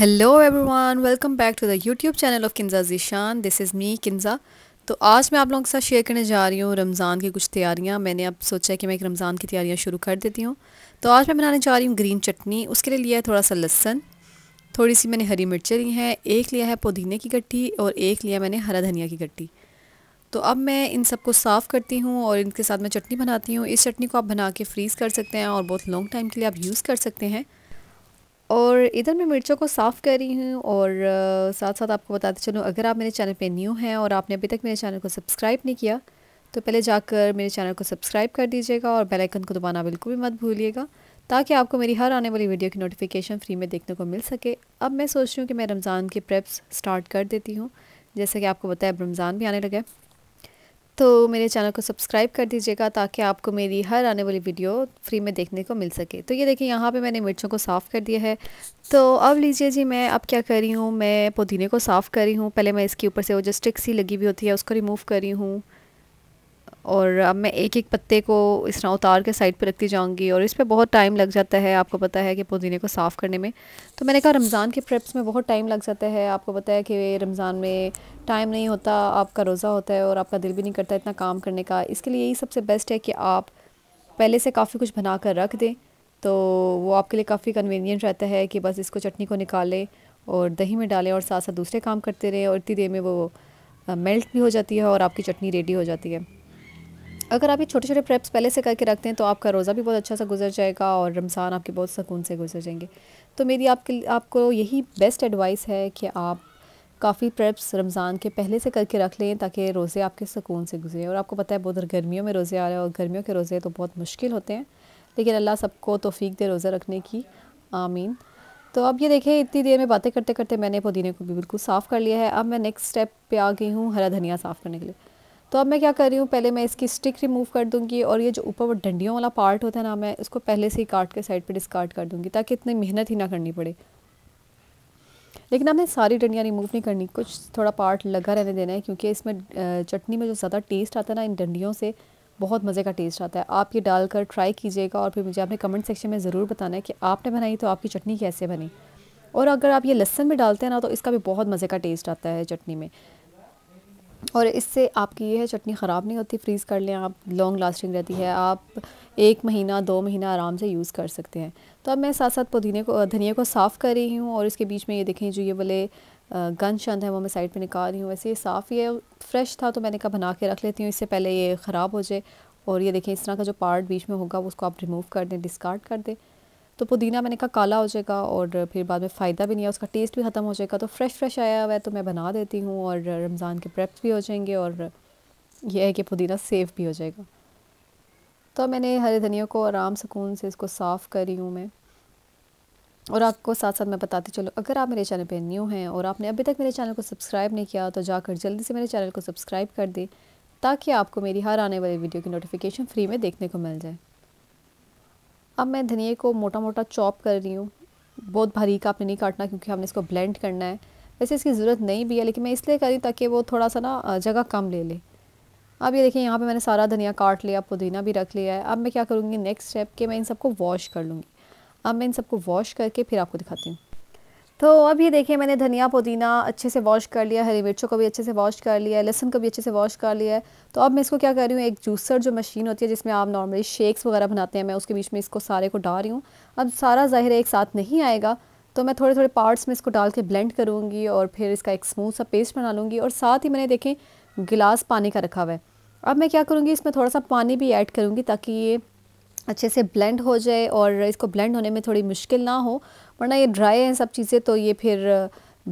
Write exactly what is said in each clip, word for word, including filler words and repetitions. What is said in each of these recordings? Hello everyone, welcome back to the YouTube channel of Kinza Zeeshan. This is me Kinza. तो आज मैं आप लोगों के साथ शेयर करने जा रही हूँ रमज़ान की कुछ तैयारियाँ। मैंने अब सोचा है कि मैं एक रमज़ान की तैयारियाँ शुरू कर देती हूँ। तो आज मैं बनाने जा रही हूँ ग्रीन चटनी। उसके लिए लिया है थोड़ा सा लहसन, थोड़ी सी मैंने हरी मिर्चें ली हैं, एक लिया है पुदीने की गट्ठी और एक लिया मैंने हरा धनिया की गट्ठी। तो अब मैं इन सबको साफ़ करती हूँ और इनके साथ मैं चटनी बनाती हूँ। इस चटनी को आप बना के फ्रीज़ कर सकते हैं और बहुत लॉन्ग टाइम के लिए आप यूज़ कर सकते हैं। और इधर मैं मिर्चों को साफ़ कर रही हूँ और साथ साथ आपको बताते चलूँ, अगर आप मेरे चैनल पे न्यू हैं और आपने अभी तक मेरे चैनल को सब्सक्राइब नहीं किया तो पहले जाकर मेरे चैनल को सब्सक्राइब कर दीजिएगा और बेल आइकन को दबाना बिल्कुल भी मत भूलिएगा, ताकि आपको मेरी हर आने वाली वीडियो की नोटिफिकेशन फ्री में देखने को मिल सके। अब मैं सोच रही हूँ कि मैं रमज़ान के प्रेप्स स्टार्ट कर देती हूँ। जैसे कि आपको बताया, अब रमज़ान भी आने लगा है, तो मेरे चैनल को सब्सक्राइब कर दीजिएगा ताकि आपको मेरी हर आने वाली वीडियो फ्री में देखने को मिल सके। तो ये देखिए, यहाँ पे मैंने मिर्चों को साफ़ कर दिया है। तो अब लीजिए जी, मैं अब क्या कर रही हूँ, मैं पुदीने को साफ़ कर रही हूँ। पहले मैं इसके ऊपर से वो जो स्टिक सी लगी हुई होती है उसको रिमूव कर रही हूँ और अब मैं एक एक पत्ते को इस तरह उतार के साइड पर रखती जाऊँगी। और इस पर बहुत टाइम लग जाता है, आपको पता है कि पुदीने को साफ़ करने में। तो मैंने कहा रमज़ान के प्रेप्स में बहुत टाइम लग जाता है। आपको पता है कि रमज़ान में टाइम नहीं होता, आपका रोज़ा होता है और आपका दिल भी नहीं करता इतना काम करने का। इसके लिए यही सबसे बेस्ट है कि आप पहले से काफ़ी कुछ बना कर रख दें, तो वो आपके लिए काफ़ी कन्वीनियंट रहता है कि बस इसको चटनी को निकालें और दही में डालें और साथ साथ दूसरे काम करते रहें और इतनी देर में वो मेल्ट भी हो जाती है और आपकी चटनी रेडी हो जाती है। अगर आप ये छोटे छोटे प्रेप्स पहले से करके रखते हैं तो आपका रोज़ा भी बहुत अच्छा सा गुजर जाएगा और रमज़ान आपके बहुत सुकून से गुजर जाएंगे। तो मेरी आपके आपको यही बेस्ट एडवाइस है कि आप काफ़ी प्रेप्स रमज़ान के पहले से करके रख लें ताकि रोज़े आपके सुकून से गुजरें। और आपको पता है बहुत गर्मियों में रोज़े आ रहे हैं और गर्मियों के रोज़े तो बहुत मुश्किल होते हैं, लेकिन अल्लाह सबको तौफीक दे रोज़ा रखने की, आमीन। तो अब ये देखें, इतनी देर में बातें करते करते मैंने पुदीने को भी बिल्कुल साफ़ कर लिया है। अब मैं नेक्स्ट स्टेप पे आ गई हूँ हरा धनिया साफ़ करने के लिए। तो अब मैं क्या कर रही हूँ, पहले मैं इसकी स्टिक रिमूव कर दूँगी और ये जो ऊपर वो डंडियों वाला पार्ट होता है ना, मैं इसको पहले से ही काट के साइड पे डिस्कार्ड कर दूँगी ताकि इतनी मेहनत ही ना करनी पड़े। लेकिन आपने सारी डंडियाँ रिमूव नहीं करनी, कुछ थोड़ा पार्ट लगा रहने देना है, क्योंकि इसमें चटनी में जो ज़्यादा टेस्ट आता है ना, इन डंडियों से बहुत मज़े का टेस्ट आता है। आप ये डालकर ट्राई कीजिएगा और फिर मुझे आपने कमेंट सेक्शन में ज़रूर बताना है कि आपने बनाई तो आपकी चटनी कैसे बनी। और अगर आप ये लहसुन भी डालते हैं ना तो इसका भी बहुत मज़े का टेस्ट आता है चटनी में, और इससे आपकी यह चटनी ख़राब नहीं होती। फ्रीज़ कर लें आप, लॉन्ग लास्टिंग रहती है, आप एक महीना दो महीना आराम से यूज़ कर सकते हैं। तो अब मैं साथ साथ पुदीने को धनिया को साफ़ कर रही हूँ और इसके बीच में ये देखें जो ये वाले गंद शंद है वो मैं साइड पे निकाल रही हूँ। वैसे ये साफ़ ही है, फ्रेश था तो मैंने कहा बना के रख लेती हूँ इससे पहले ये ख़राब हो जाए। और ये देखें, इस तरह का जो पार्ट बीच में होगा उसको आप रिमूव कर दें, डिस्कार्ड कर दें। तो पुदीना मैंने कहा काला हो जाएगा और फिर बाद में फ़ायदा भी नहीं है, उसका टेस्ट भी ख़त्म हो जाएगा। तो फ्रेश फ्रेश आया हुआ है तो मैं बना देती हूँ और रमज़ान के प्रेप्स भी हो जाएंगे और यह है कि पुदीना सेफ़ भी हो जाएगा। तो मैंने हरे धनिया को आराम सुकून से इसको साफ़ करी हूँ मैं। और आपको साथ साथ मैं बताती चलो, अगर आप मेरे चैनल पर न्यू हैं और आपने अभी तक मेरे चैनल को सब्सक्राइब नहीं किया तो जाकर जल्दी से मेरे चैनल को सब्सक्राइब कर दें ताकि आपको मेरी हर आने वाली वीडियो की नोटिफिकेशन फ्री में देखने को मिल जाए। अब मैं धनिया को मोटा मोटा चॉप कर रही हूँ, बहुत बारीक आपने नहीं काटना क्योंकि हमने इसको ब्लेंड करना है। वैसे इसकी ज़रूरत नहीं भी है लेकिन मैं इसलिए करी ताकि वो थोड़ा सा ना जगह कम ले ले। अब ये देखिए, यहाँ पे मैंने सारा धनिया काट लिया, पुदीना भी रख लिया है। अब मैं क्या करूँगी नेक्स्ट स्टेप कि मैं इन सबको वॉश कर लूँगी। अब मैं इन सबको वॉश करके फिर आपको दिखाती हूँ। तो अब ये देखिए, मैंने धनिया पुदीना अच्छे से वॉश कर लिया, हरी मिर्चों को भी अच्छे से वॉश कर लिया है, लहसुन को भी अच्छे से वॉश कर लिया है। तो अब मैं इसको क्या कर रही हूँ, एक जूसर जो मशीन होती है जिसमें आप नॉर्मली शेक्स वगैरह बनाते हैं, मैं उसके बीच में इसको सारे को डाल रही हूँ। अब सारा ज़ाहिर एक साथ नहीं आएगा तो मैं थोड़े थोड़े पार्ट्स में इसको डाल के ब्लेंड करूँगी और फिर इसका एक स्मूथ सा पेस्ट बना लूँगी। और साथ ही मैंने देखें गिलास पानी का रखा हुआ है। अब मैं क्या करूँगी, इसमें थोड़ा सा पानी भी ऐड करूँगी ताकि ये अच्छे से ब्लेंड हो जाए और इसको ब्लेंड होने में थोड़ी मुश्किल ना हो, वरना ये ड्राई हैं सब चीज़ें तो ये फिर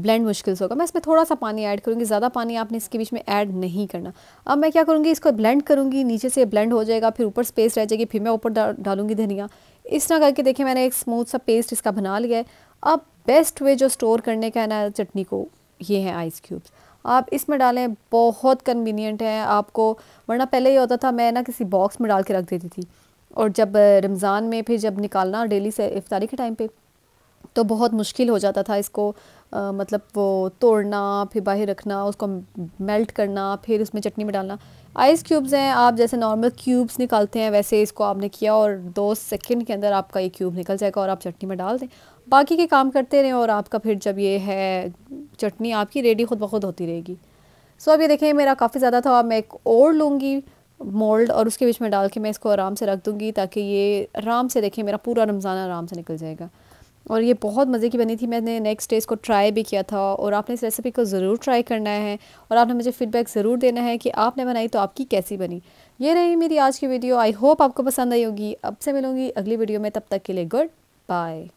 ब्लेंड मुश्किल से होगा। मैं इसमें थोड़ा सा पानी ऐड करूँगी, ज़्यादा पानी आपने इसके बीच में ऐड नहीं करना। अब मैं क्या करूँगी, इसको ब्लेंड करूँगी, नीचे से ब्लेंड हो जाएगा, फिर ऊपर स्पेस रह जाएगी, फिर मैं ऊपर डालूँगी धनिया। इस तरह करके देखिए मैंने एक स्मूथ सा पेस्ट इसका बना लिया है। अब बेस्ट वे जो स्टोर करने का है ना चटनी को, ये है आइस क्यूब्स, आप इसमें डालें, बहुत कन्वीनियंट है आपको। वरना पहले ये होता था मैं ना किसी बॉक्स में डाल के रख देती थी, और जब रमज़ान में फिर जब निकालना डेली से इफ्तारी के टाइम पे तो बहुत मुश्किल हो जाता था इसको आ, मतलब वो तोड़ना, फिर बाहर रखना, उसको मेल्ट करना, फिर उसमें चटनी में डालना। आइस क्यूब्स हैं, आप जैसे नॉर्मल क्यूब्स निकालते हैं वैसे इसको आपने किया और दो सेकंड के अंदर आपका ये क्यूब निकल जाएगा और आप चटनी में डाल दें। बाकी के काम करते रहें और आपका फिर जब ये है चटनी आपकी रेडी खुद ब खुद होती रहेगी। सो अब ये देखें मेरा काफ़ी ज़्यादा था, अब मैं एक और लूँगी मोल्ड और उसके बीच में डाल के मैं इसको आराम से रख दूँगी ताकि ये आराम से देखें मेरा पूरा रमज़ान आराम से निकल जाएगा। और ये बहुत मज़े की बनी थी, मैंने नेक्स्ट डे इसको ट्राई भी किया था और आपने इस रेसिपी को ज़रूर ट्राई करना है और आपने मुझे फ़ीडबैक ज़रूर देना है कि आपने बनाई तो आपकी कैसी बनी। ये रही मेरी आज की वीडियो, आई होप आपको पसंद आई होगी। अब से मिलूँगी अगली वीडियो में, तब तक के लिए गुड बाय।